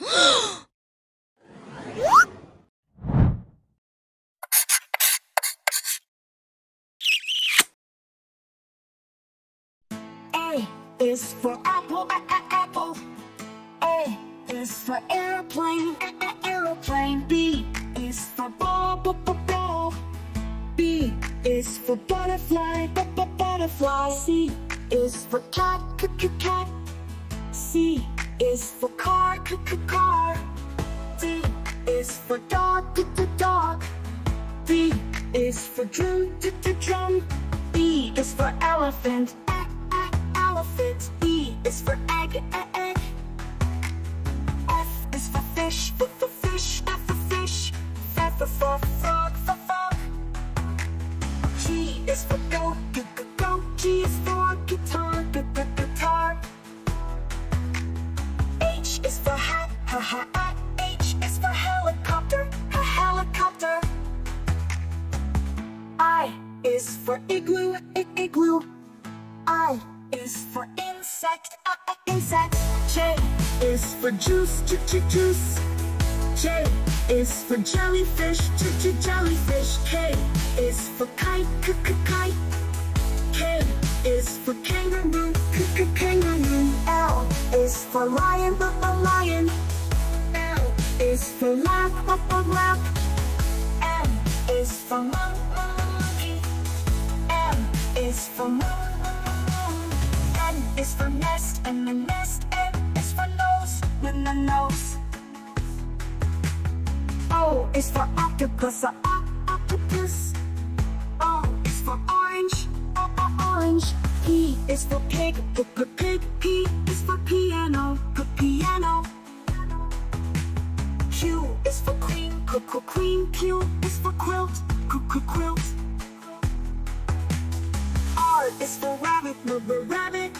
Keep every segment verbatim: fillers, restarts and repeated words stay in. A is for apple, a a apple. A is for airplane, a a airplane. B is for ball, b b ball. B is for butterfly, b b butterfly. C is for cat, c c cat. C is for car, c c car. D is for dog, d d dog. D is for drum, d d drum. E is for elephant, a a elephant. E is for egg, egg, egg. F is for fish, f for fish, f for fish. F for frog, for frog. G is for goat, g g goat. G is for guitar, g g guitar. H is for hat, ha ha hat. H is for helicopter, ha helicopter. I is for igloo, I igloo. I is for insect, uh, uh, insect. J is for juice, j j juice. J is for jellyfish, j j jellyfish. K is for kite, k k kite. K is for kangaroo, k k kangaroo. L is for lion, b b lion. L is for lap, b b lap. M is for moon, monkey. M is for moon, moon. N is for nest, and the nest. N is for nose, and the nose. O is for octopus, a o octopus. O is for orange, o o orange. P is for pig, p p pig. P is for piano, p piano. Q is for queen, q q queen. Q is for quilt, q q quilt. R is for rabbit, r r rabbit.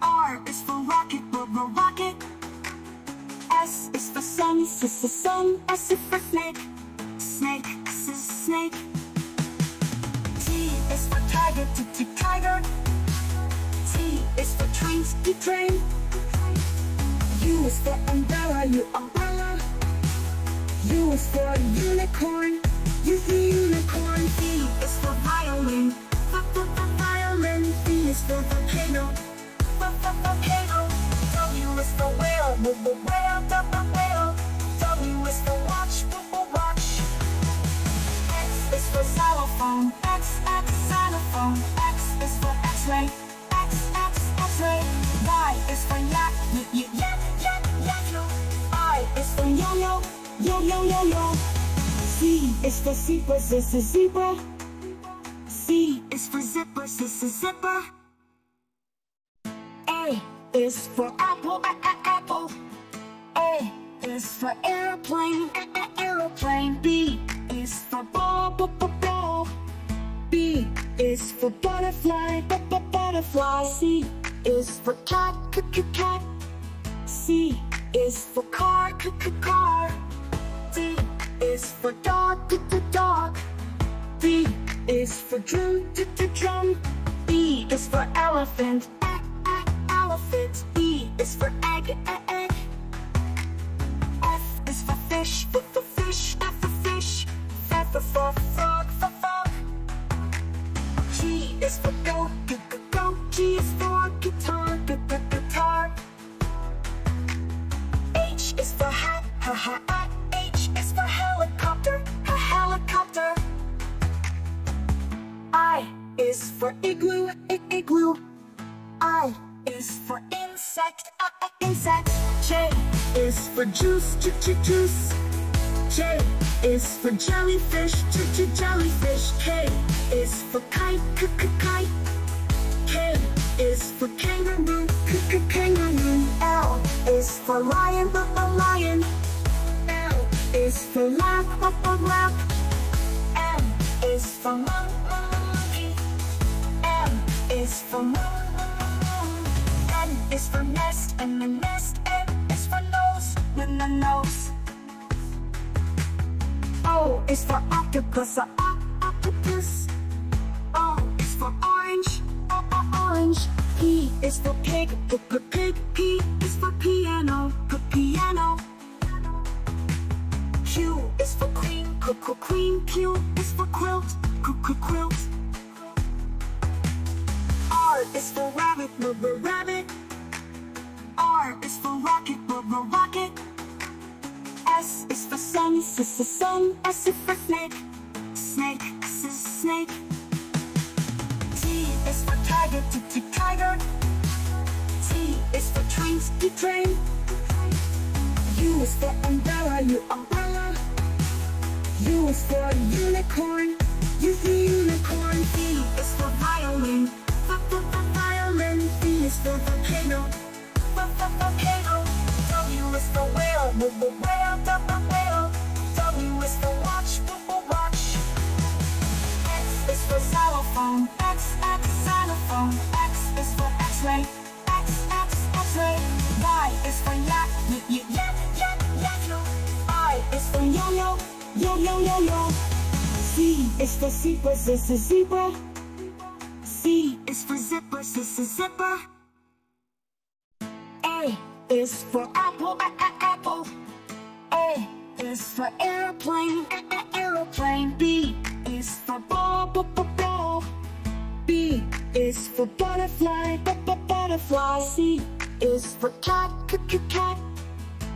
R is for rocket, r r rocket. S is for sun, s is for sun. S is for snake, snake, s is snake. T is for tiger, t t tiger. T is for trains, t train. U is for umbrella, u umbrella. U is for unicorn, u unicorn. V is for violin, v v violin. V is for volcano, v v volcano. W is for whale, w w whale, w whale. W is for watch, w w watch. X is for xylophone, X X xylophone. X is for X-ray, X X X-ray. Y is for yak, y y yak yak yak yo. I is for yo yo, yo yo yo yo. Z is for zebra, z z zebra. Z is for zipper, z z zipper. A is for apple, a a apple. A is for airplane, a a airplane. B is for ball, b b ball. B is for butterfly, b b butterfly. C is for cat, c c cat. C is for car, c c car. D is for dog, d d dog. D is for drum, d d drum. E is for elephant, elephant. E is for egg, egg, egg. F is for fish, f for fish, f for fish. F for frog, for frog. G is for goat, g g goat. G is for guitar, g g guitar. H is for hat, ha ha hat. H is for helicopter, ha helicopter. I is for igloo, I igloo. I is for insect, uh, uh, insect. J is for juice, j j juice. J is for jellyfish, j j jellyfish. K is for kite, k k kite. K is for kangaroo, k k kangaroo. L is for lion, b b lion. L is for lap, b b lap. M is for moon, monkey. M is for moon. N is for nest, and the nest. N is for nose, and the nose. O is for octopus, a o octopus. O is for orange, o o orange. P is for pig, p p pig. P is for piano, p piano. S is the same as if for snake, snake, s is snake. T is for tiger, t t tiger. T is for trains, t train. U is for umbrella, u umbrella. U is for unicorn, u unicorn. V is for violin, v v violin. V is for volcano, v v volcano. W is for whale, w w whale, w whale. W is for watch, w w watch. X is for xylophone, x x xylophone. X is for X-ray, x x X-ray. Y is for yak, y y yak yak yak yo. I is for yo yo, yo yo yo yo. Z is for zebra, z z zebra. Z is for zipper, z z zipper. A is for apple, a a apple. A is for airplane, a a airplane. B is for ball, b b ball. B is for butterfly, b b butterfly. C is for cat, c c cat.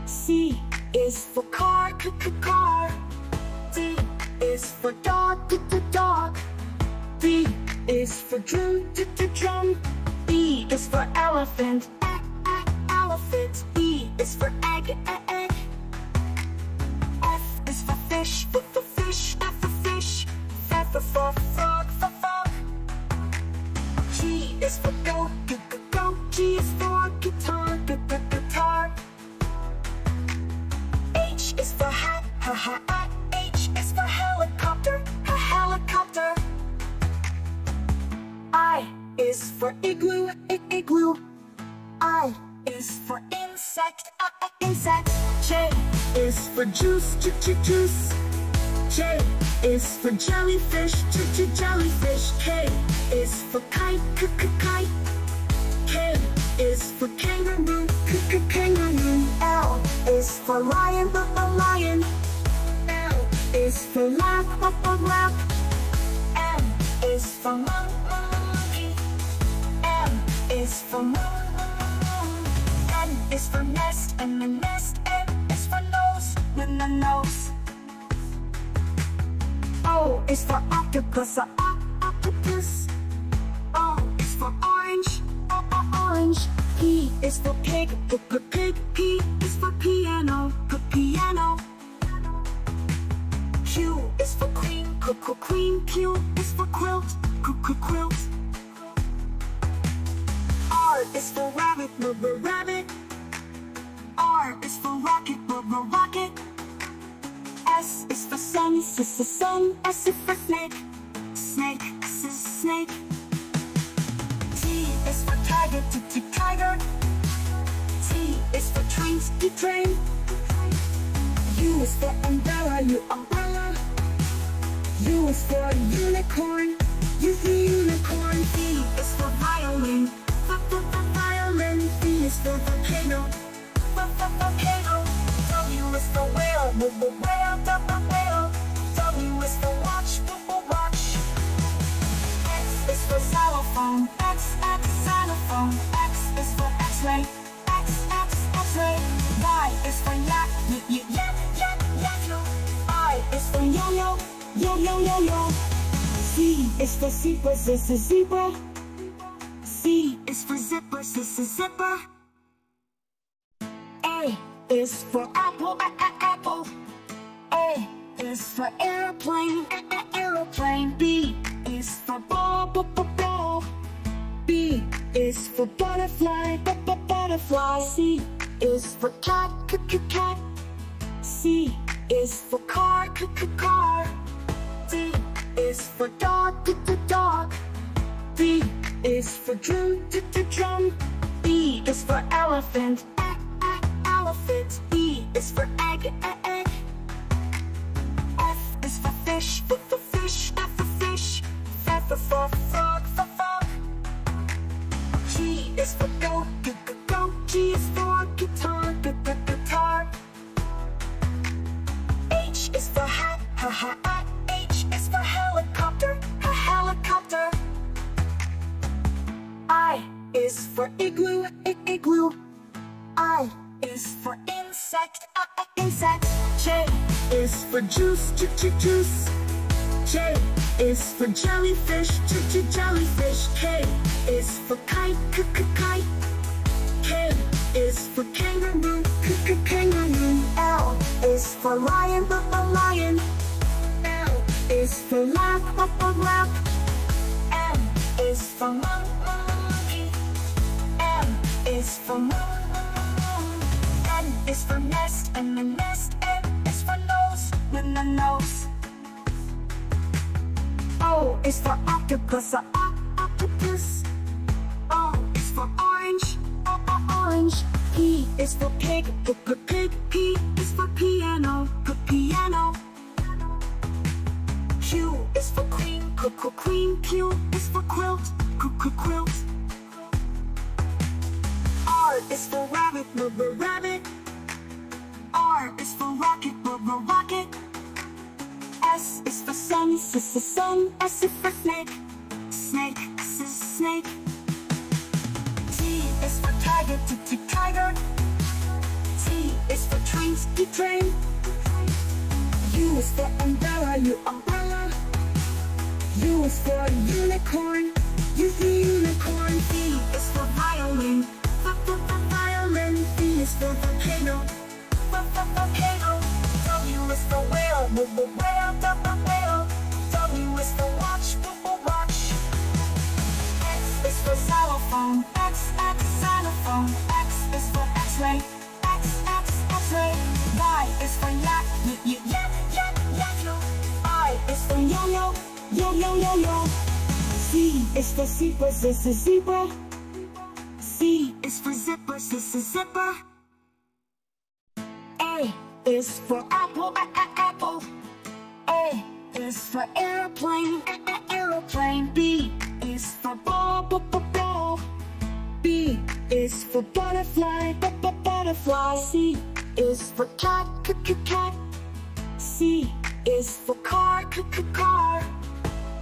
C is for car, c c car. D is for dog, d d dog. D is for drum, d d drum. E is for elephant, elephant. E is for egg, egg, egg. F is for fish, f for fish, f for fish. F for frog, for frog. G is for go, g g go. G is for guitar, g g guitar. H is for hat, ha ha hat. H is for helicopter, ha helicopter. I is for igloo, I igloo. I is for insect, uh, uh, insect. J is for juice, j j juice. J is for jellyfish, j j jellyfish. K is for kite, k k kite. K is for kangaroo, k k kangaroo. L is for lion, l l lion. L is for lap, l l lap. M is for monkey, monkey. M is for monkey. N is for nest, and the nest. N is for nose, and the nose. O is for octopus, uh, octopus. O is for orange, uh, uh, orange. P is for pig, p p pig. P is for piano, p piano. Q is for queen, c c queen. Q is for quilt, c c quilt. R is for rabbit, r r rabbit. R is for rocket, r r rocket. S is for sun, s is for sun. S is for snake, snake, s is snake. T is for tiger, t t tiger. T is for trains, t train. U is for umbrella, u umbrella. U is for unicorn, u unicorn. V is for violin, violin. V is for volcano, volcano. W is for whale, w whale, whale. W is for watch, w watch. X is for xylophone, x x xylophone. X is for X-ray, x x X-ray. Y is for yak, y y yak yak yak yo. I is for yo yo, yo yo yo yo. Z is for zebra, this is zebra. Z is for zipper, this is zipper. A is for apple, a a apple. A is for airplane, a a airplane. B is for ball, b b ball. B is for butterfly, b b butterfly. C is for cat, c c cat. C is for car, c c car. D is for dog, d d dog. D is for drum, d d drum. E is for elephant, e e elephant. E is for egg, e egg. F is for fish, f for fish, f for fish. F for frog, for frog. G is for go, g g go. G is for guitar, g g guitar. H is for hat, ha ha hat. H is for helicopter, ha helicopter. I is for igloo, I igloo. I is for insect, uh, uh, insect. J is for juice, j j juice. J is for jellyfish, j j jellyfish. K is for kite, k k kite. K is for kangaroo, k k kangaroo. L is for lion, b b lion. L is for lap, b b lap. M is for monkey. M is for moon. N is for nest, and the nest. N n nose. O is for octopus, a o octopus. O is for orange, o o orange. P is for pig, p p pig. P is for piano, p piano. Q is for queen, q q queen. Q is for quilt, q q quilt. R is for rabbit, r r rabbit. R is for rocket, r r rocket. S is for sun, s is for sun. S is for snake, snake, s is snake. T is for tiger, t t tiger. T is for trains, t train. U is for umbrella, u umbrella. U is for unicorn, u unicorn. V is for violin, v v violin. V is for volcano, v v volcano. W is for whale, w w whale, w whale. W is for watch, w w watch. X is for xylophone, X X xylophone. X is for X-ray, X X X-ray. Y is for yak, y y yak yak yak yo. I is for yo yo, yo yo yo yo. Z is for zebra, z z zebra. Z is for zipper, z z zipper. A is for apple, a a apple. A is for airplane, a a airplane. B is for ball, b b ball. B is for butterfly, b b butterfly. C is for cat, c c cat. C is for car, c c car.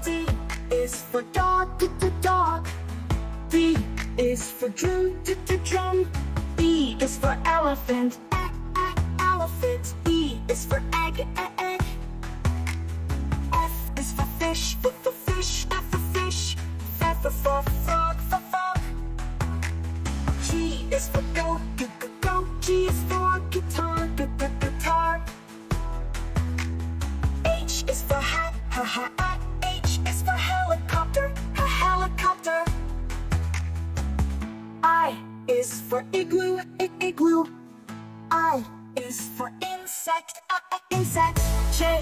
D is for dog, d d dog. D is for drum, d d drum. E is for elephant, elephant. E is for egg, egg, egg. F is for fish, f for fish, f for fish. F for frog, f for frog. G is for goat, g g goat. G is for guitar, g g guitar. H is for hat, ha ha hat. H is for helicopter, ha helicopter. I is for igloo, I igloo. I is for insect, uh, uh, insect. J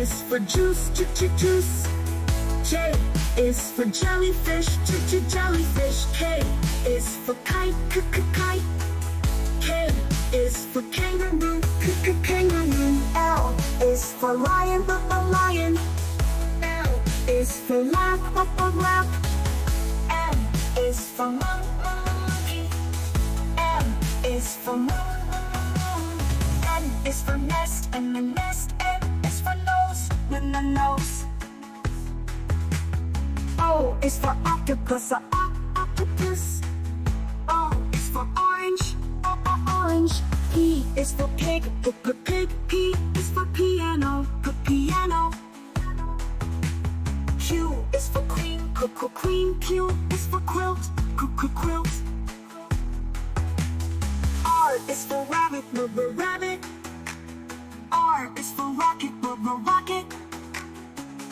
is for juice, j j juice. J is for jellyfish, j j jellyfish. K is for kite, k k kite. K is for kangaroo, k k kangaroo. L is for lion, b b lion. L is for lap, b b lap. M is for monkey. M is for moon. N is for nest, and the nest. N is for nose, and the nose. O is for octopus, a o octopus. O is for orange, o o orange. P is for pig, p p pig. P is for piano, p piano. Q is for queen, q q queen. Q is for quilt, q q quilt. R is for rabbit, r r rabbit. R is for rocket, r r rocket.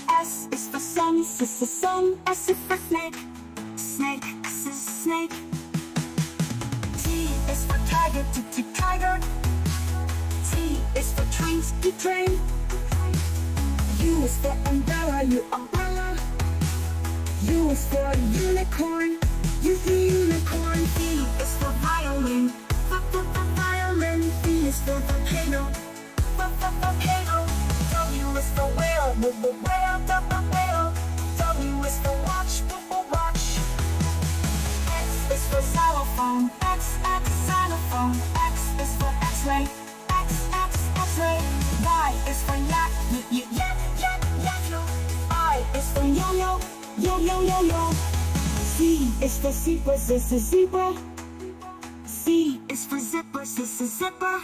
S is for sun, s is for sun. S is for snake, snake, s is snake. T is for tiger, t t tiger. T is for trains, t train. U is for umbrella, u umbrella. U is for unicorn, u unicorn. V is for violin, v v violin. V is for volcano, v v volcano. W is for whale, w w whale, w whale. W is for watch, w w watch. X is for xylophone, X X xylophone. X is for X-ray, X X X-ray. Y is for yak, y y yak yak yak yo. I is for yo yo, yo yo yo yo. Z is for zebra, z z zebra. Z is for zipper, z z zipper.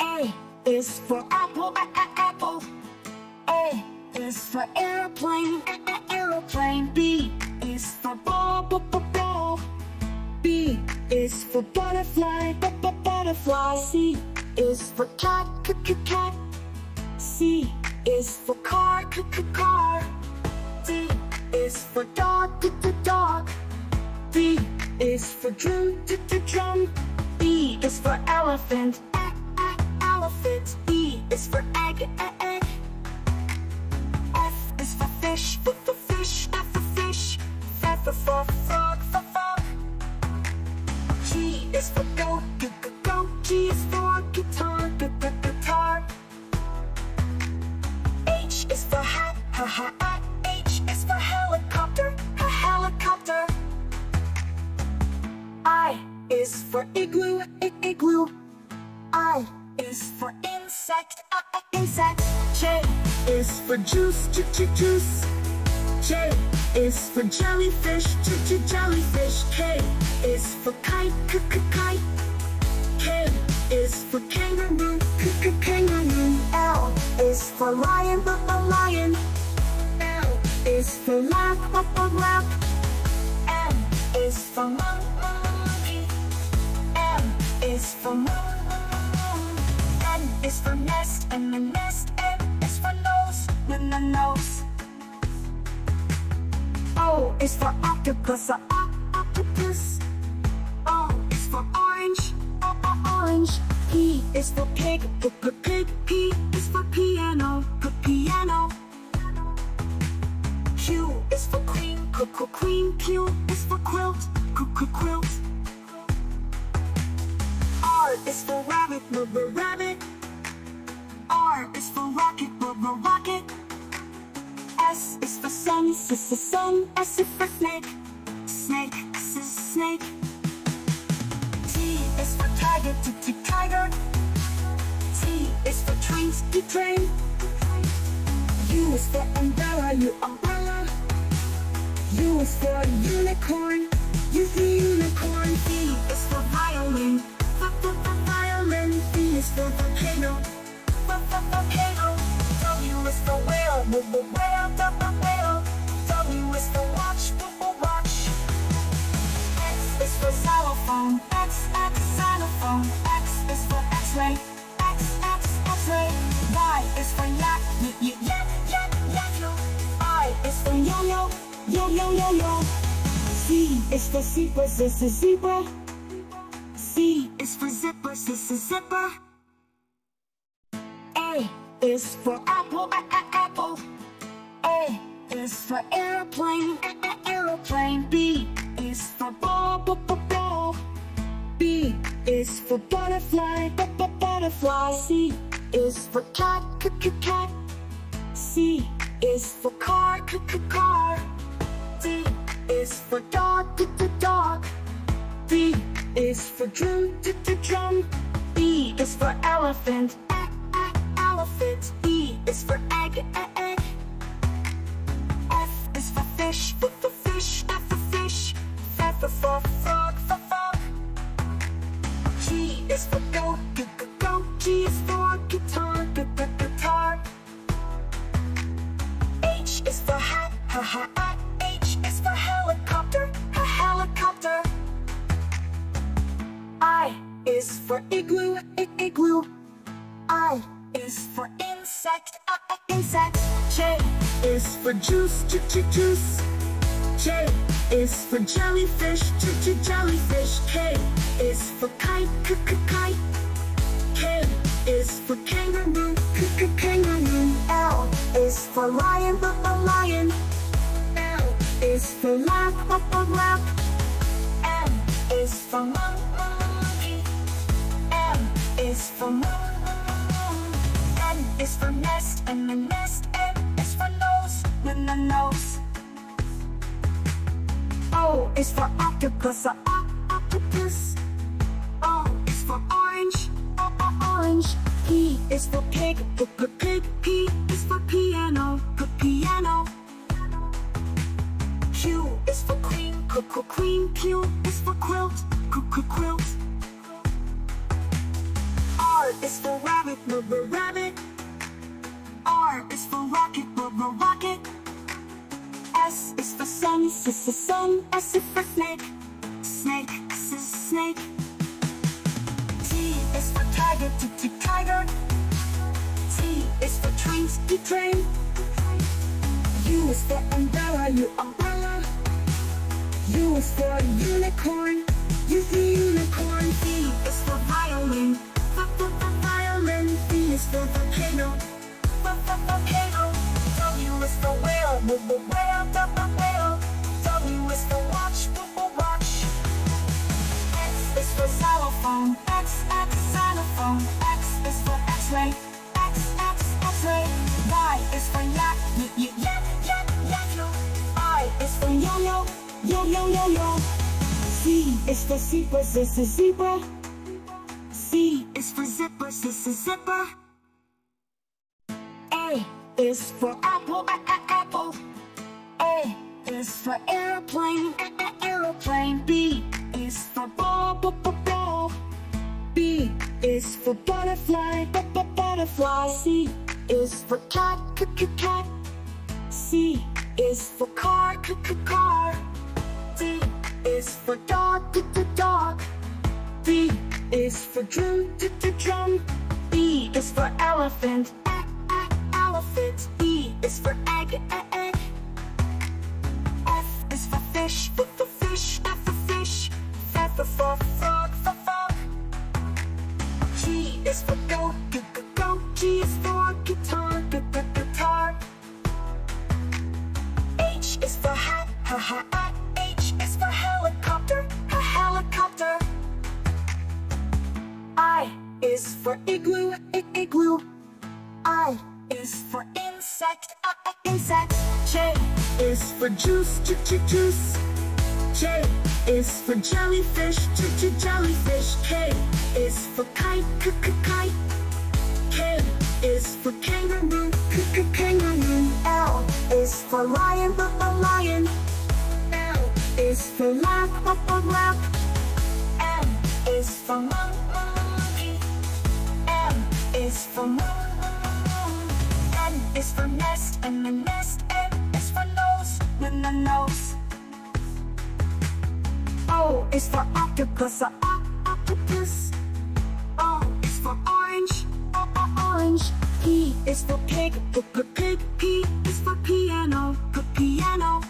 A is for apple, a a apple. A is for airplane, a a airplane. B is for ball, b b ball. B is for butterfly, b b butterfly. C is for cat, c c cat. C is for car, c c car. D is for dog, d d dog. D is for drum, d d drum. E is for elephant, e e elephant. E is for egg, e egg. F is for fish, f for fish, f for fish. F for frog, for frog. G is for goat, g g goat. G is for guitar, g g guitar. H is for hat, ha ha hat. H is for helicopter, ha helicopter. I is for igloo, I igloo. I is for insect, uh, uh, insect. J is for juice, j j juice. J is for jellyfish, j j jellyfish. K is for kite, k k kite. K is for kangaroo, k k kangaroo. L is for lion, l l lion. L is for lap, l l lap. M is for monkey. Is for moon, moon. N is for nest, and the nest. N is for nose, and the nose. O is for octopus, uh, octopus. O is for orange, uh, uh, orange. P is for pig, p p pig. P is for piano, p piano. Q is for queen, q q queen. Q is for quilt, q q quilt. R is for rabbit, r r rabbit. R is for rocket, r r rocket. S is for sun, s s sun. S is for snake, snake, s snake. T is for tiger, t t tiger. T is for trains, t train. U is for umbrella, u umbrella. U is for unicorn, u unicorn. V is for violin, violin. V is for volcano, volcano. W is for whale, whale, whale. W is for watch, watch. X is for xylophone, X, X, xylophone. X is for X-ray, X, X, X-ray. Y is for yak, y, yak, yak, yak. I is for yo-yo, yo-yo, yo-yo. Z is for zebra, z, zebra. Z is for zipper, z, z, zipper. A is for apple, a, a, apple. A is for airplane, a, a, airplane. B is for ball, b, b, ball. B is for butterfly, b, b, butterfly. C is for cat, c, c, cat. C is for car, c, c, car. D is for dog, d, d, dog. D is for drum, d d drum. E is for elephant, e e elephant. E is for egg, e egg. F is for fish, f for fish, f for fish. F for frog, for frog. G is for goat, g g goat. G is for guitar, g g guitar. H is for hat, ha ha hat. H is for helicopter, ha helicopter. I is for igloo, I igloo. I is for insect, uh, uh, insect. J is for juice, j j juice. J is for jellyfish, j j jellyfish. K is for kite, k k kite. K is for kangaroo, k k kangaroo. L is for lion, l l lion. L is for lap, l l lap. M is for monkey. Is for moon, moon. N is for nest, and the nest. N is for nose, and the nose. O is for octopus, uh, uh, octopus. O is for orange, uh, uh, orange. P is for pig, p p pig. P is for piano, p piano. Q is for queen, q q queen. Q is for quilt, q q quilt. R is for rabbit, rubber rabbit. R is for rocket, rubber rocket. S is for sun, S is for sun. S is for snake, snake, S is snake. T is for tiger, T, T tiger. T is for trains, T train. U is for umbrella, U umbrella. U is for unicorn, U for unicorn. V is for violin, V for violin. V is for volcano, V for volcano. W is for whale, W for whale, W for whale. W is for watch, W for watch. X is for xylophone, X X xylophone. X is for X-ray, X X X-ray. Y is for yak, Y yak yak yak. I is for yo-yo, yo yo yo yo. C is for zebra, Z is for zebra. C is for zipper, Z is for zipper. A is for apple, a a apple. A is for airplane, a a airplane. B is for ball, b b ball. B is for butterfly, b b butterfly. C is for cat, c c cat. C is for car, c c car. D is for dog, D D dog. D is for drum, D D drum. E is for elephant, E E elephant. E is for egg, E egg. F is for fish, F for fish, F for fish. F for frog, F for frog. G is for goat, G G goat. G is for guitar, G G guitar. H is for hat, ha ha hat. For helicopter, a helicopter. I is for igloo, I igloo. I is for insect, uh, uh, insect. J is for juice, j j juice. J is for jellyfish, j j jellyfish. K is for kite, k k kite. K is for kangaroo, k k kangaroo. L is for lion, l l lion. L is for lap, lap, lap, lap. M is for moon, monkey. M is for moon, moon. N is for nest, and the nest. N is for nose, and the nose. O is for octopus, a octopus. O is for orange, o orange. P is for pig, p pig. P is for piano, p piano.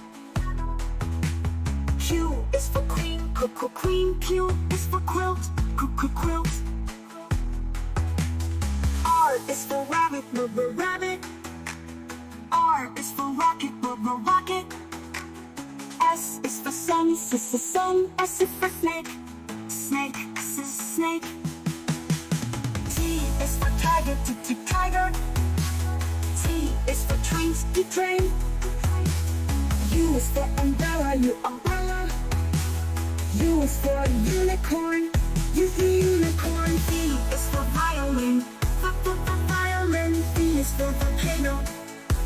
Q is for queen, Q Q queen. Q is for quilt, Q Q quilt. R is for rabbit, R R rabbit. R is for rocket, R R rocket. S is for sun, S is for sun. S is for snake, snake, S is snake. T is for tiger, T T tiger. T is for trains, T train. U is for umbrella, U umbrella. U is for unicorn, U for unicorn. V is for violin, V for violin. V is for volcano,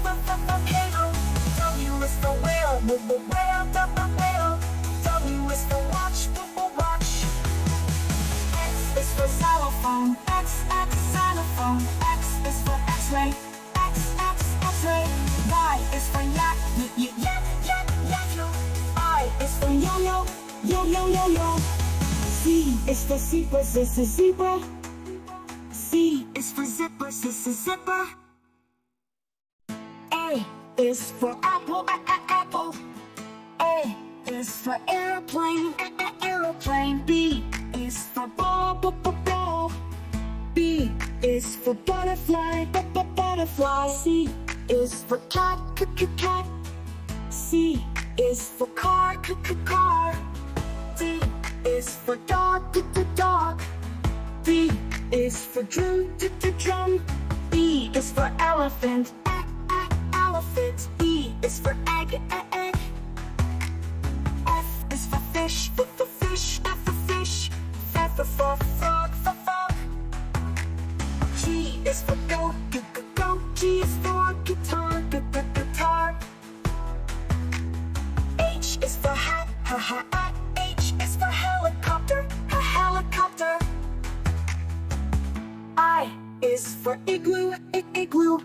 V for volcano. W is for whale, W for whale, W for whale. W is for watch, W for watch. X is for xylophone, X X xylophone. X is for X-ray, X X X-ray. Y is for yak, Y yak yak yak. I is for yo-yo, yo-yo yo-yo. C is for zebra, Z is for zebra. C is for zipper, Z is for zipper. A is for apple, A A apple. A is for airplane, A A airplane. B is for ball, B B ball. B is for butterfly, B B butterfly. C is for cat, c c cat. C is for car, c c car. D is for dog, d d dog. D is for drum, d d drum. E is for elephant, e e elephant. E is for egg, e egg. F is for fish, F for fish, F for fish. F for frog, F for frog. G is for goat, g g goat. G is for guitar, g g guitar. H is for hat, ha ha hat. H is for helicopter, ha helicopter. I is for igloo, igloo.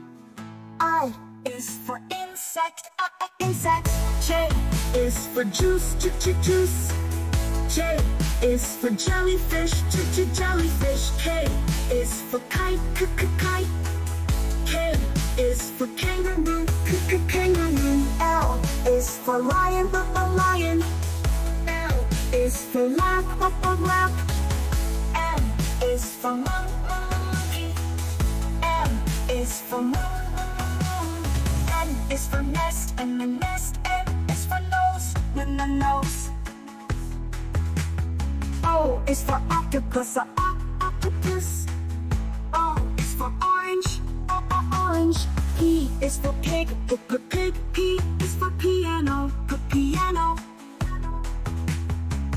I is for insect, insect. J is for juice, juice. J is for jellyfish, jellyfish. K is for kite, kite. K is for kangaroo, kangaroo. L is for lion, lion. L is for lap, lap. M is for monkey. M is for monkey. N is for nest, and the nest. N is for nose, and the nose. O is for octopus, a octopus. O is for orange, orange. P is for pig, pig. P is for piano, piano.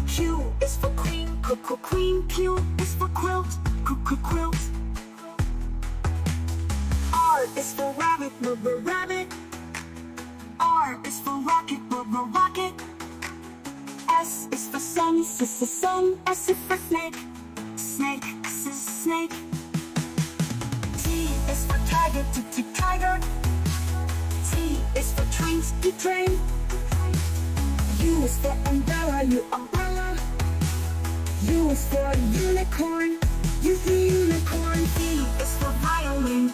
Q is for queen, queen. Q is for quilt, quilt. R is for rabbit, rabbit. R is for rocket, rocket. S is for sun, sun. S is for snake, snake, snake. T is for tiger, tiger. T is for trains, train. U is for umbrella, umbrella. U is for unicorn, unicorn. V is for violin,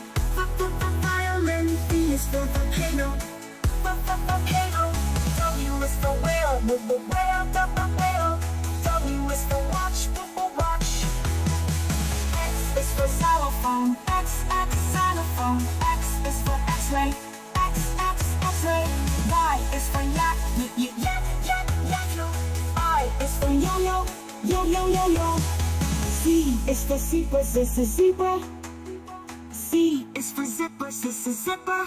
violin. V is for volcano, volcano. W is for whale, whale, whale. W is for watch, watch. X is for xylophone, X, X, xylophone. X is for X-ray, X, X, X-ray. Y is for yak, yak, yak, yak, yak. I is for yo-yo, yo-yo, yo-yo. Z is for zebra, zebra. Z is for zipper, zipper.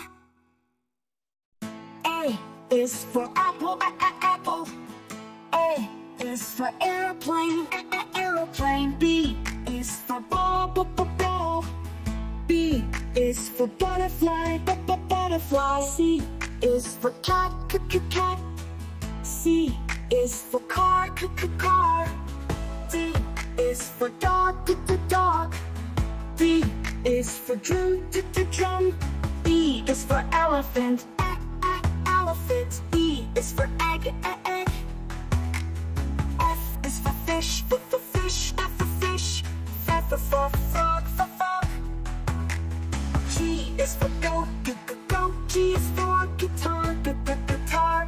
A is for apple, a a apple. A is for airplane, a a airplane. B is for ball, b b ball. B is for butterfly, b b butterfly. C is for cat, c c cat. C is for car, c c car. D is for dog, d d dog. D is for drum, d d drum. E is for elephant, elephant. E is for egg, egg, egg. F is for fish, f for fish, f for fish. F for frog, for frog. G is for goat, g g goat. G is for guitar, g g guitar.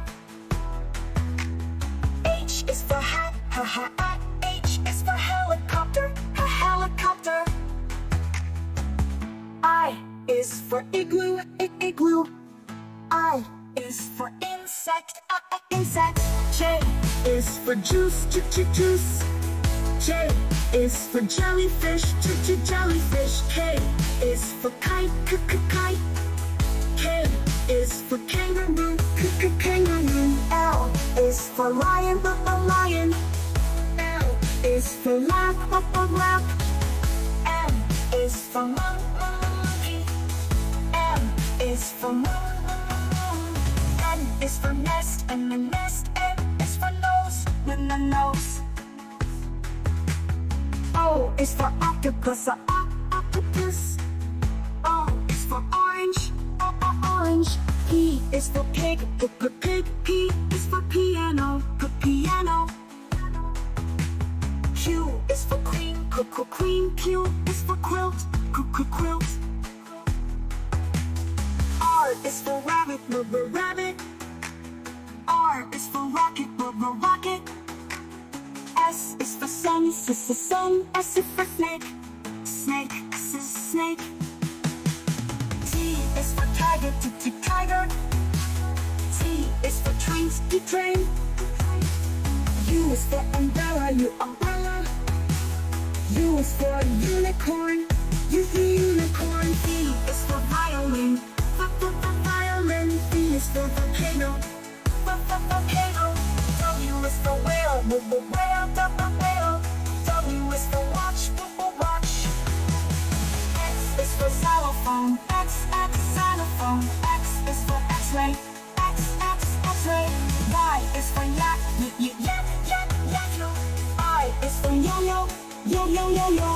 H is for hat, ha ha hat. H is for helicopter, ha helicopter. I is for igloo, igloo. I is for insect, uh, insect. J is for juice, j j juice. J is for jellyfish, j j jellyfish. K is for kite, k k kite. K is for kangaroo, k k kangaroo. L is for lion, l l lion. L is for lap, l l lap. M is for monkey. M is for monkey. N is for nest, and the nest. N is for nose, and the nose. O is for octopus, a octopus. O is for orange, orange. P is for pig, pig. P is for piano, piano. Q is for queen, queen. Q is for quilt, quilt. R is for rabbit, rabbit. R is for rocket, rocket. S is for sun, sun. S is for snake, snake, snake. T is for tiger, tiger. T is for trains, train. U is for umbrella, umbrella. U is for unicorn, unicorn. V is for violin, violin. V is for volcano, volcano. W is for whale, whale, whale. W is for watch, watch. X is for xylophone, X, X, xylophone. X is for X-ray, X, X, X-ray. Y is for yak, yak, yak, yak, yak. I is for yo-yo, yo-yo, yo-yo.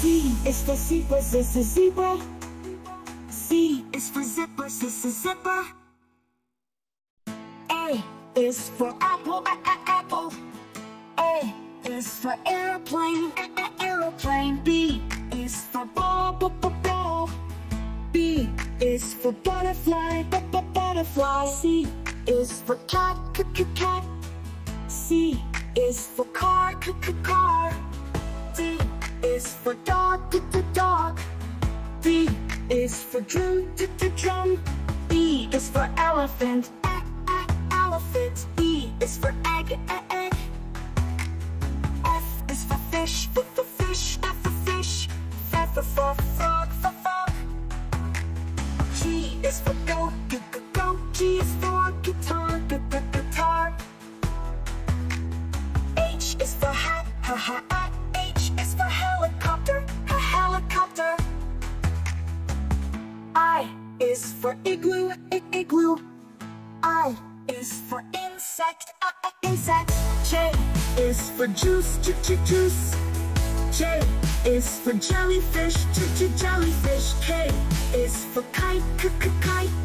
Z is for zebra, this is zebra. Z is for zipper, this is zipper. A is for apple, a a apple. A is for airplane, a a airplane. B is for ball, b b ball. B is for butterfly, b b butterfly. C is for cat, c c cat. C is for car, c c car. D is for dog, d d dog. D is for drum, d d drum. E is for elephant, e e elephant. E is for egg, e egg. F is for fish, f for fish, f for fish. F for frog, for frog. G is for goat, g g goat. G is for guitar, g g guitar. H is for hat, ha ha hat. H is for helicopter, ha helicopter. I is for igloo, I igloo. I is for insect, uh, uh, insect. J is for juice, j j juice. J is for jellyfish, j j jellyfish. K is for kite, k k kite.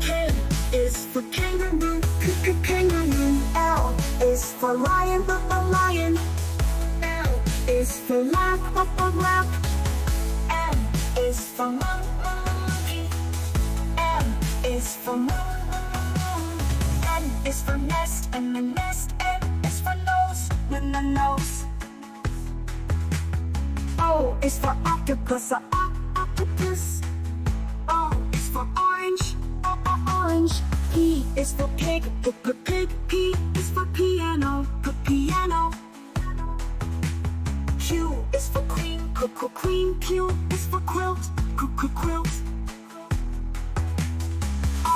K is for kangaroo, k k kangaroo. L is for lion, l l lion. L is for lap, l l lap. M is for monkey, monkey. M is for moon, moon. N is for nest, and the nest. N is for nose, and the nose. O is for octopus, a o octopus. O is for orange, o o orange. P is for pig, p p pig. P is for piano, p piano. Q is for queen, q q queen. Q is for quilt, q q quilt.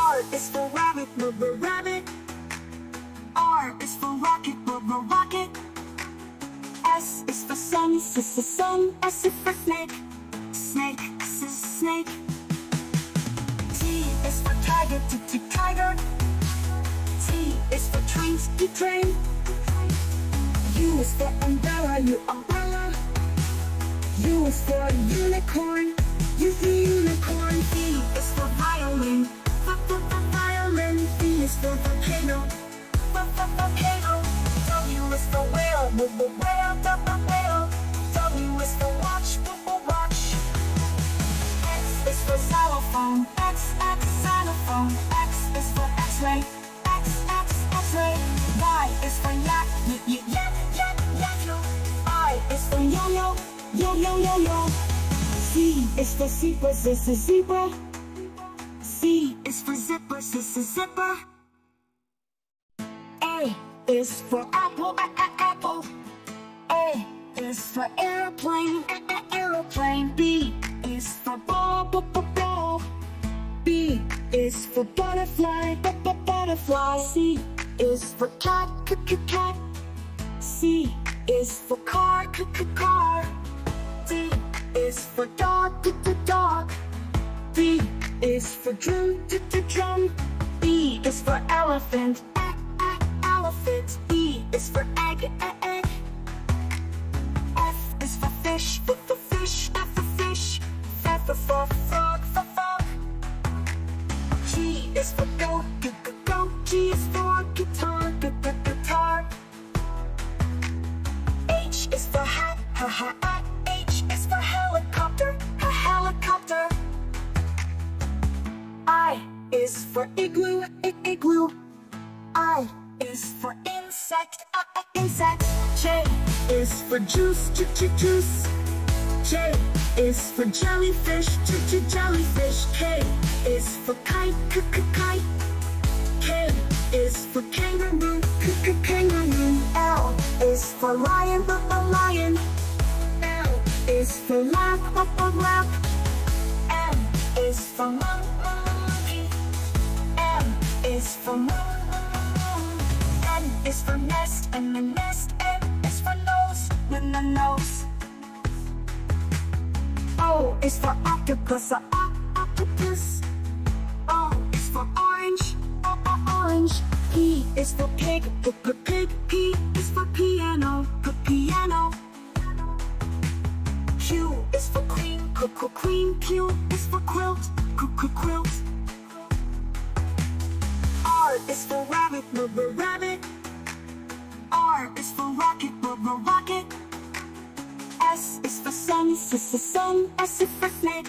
R is for rabbit, r r rabbit. R is for rocket, r r rocket. S is for sun, s is for sun. S is for snake, snake, s is snake. T is for tiger, t t tiger. T is for trains, t train. U is for umbrella, u umbrella. U is for unicorn, u the unicorn. V is for violin, v v v violin. V is for volcano, v v volcano. W is for whale, w w whale, w whale. W is for watch, w w watch. X is for xylophone, x x xylophone. X is for X-ray, x x X-ray. Y is for yak, y y yak yak yak. I is for yo yo, yo yo yo yo. Z is for zebra, this is zebra. Z is for zipper, this is zipper. A is for apple, a a apple. A is for airplane, a a airplane. B is for ball, b b ball. B is for butterfly, b b butterfly. C is for cat, c c cat. C is for car, c c car. D is for dog, d d dog. D is for drum, d d drum. E is for elephant, e e elephant. E is for egg, e egg. F is for fish, f for fish, f for fish. F for frog, for frog. G is for goat, g g goat. G is for guitar, g g guitar. H is for hat, ha ha hat. H is for helicopter, ha helicopter. I is for igloo, I igloo. I is for insect, uh, uh, insect. J is for juice, j j juice. J is for jellyfish, j j jellyfish. K is for kite, k k kite. K is for kangaroo, k k kangaroo. L is for lion, l l lion. L is for lap, l l lap. M is for monkey. M is for moon, moon. N is for nest, and the nest. N is for nose, and the nose. O is for octopus, a o octopus. O is for orange, o o orange. P is for pig, p p pig. P is for piano, p piano. Q is Queen Q is for quilt, quilt. R is for rabbit, rabbit. R is for rocket, rocket. S is for sun, sun. S is for snake,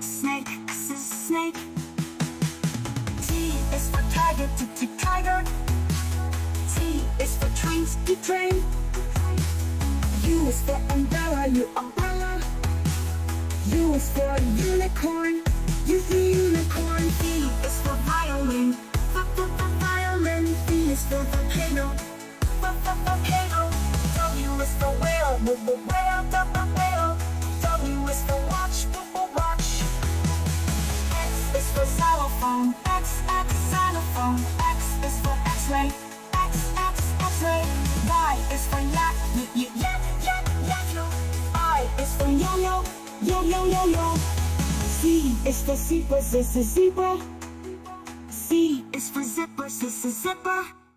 snake, snake. T is for tiger, tiger. T is for trains, train. U is for umbrella, umbrella. U is for unicorn, U for unicorn. V is for violin, violin. V is for volcano, volcano. W is for whale, whale, whale. W is for watch, watch. X is for xylophone, X, X, xylophone. X is for X-ray, X, X, X-ray. Y is for yak, yak, yak, yak, yak. I is for yo-yo, yo yo yo yo. C is for zebra, zebra. C is for zipper, zipper.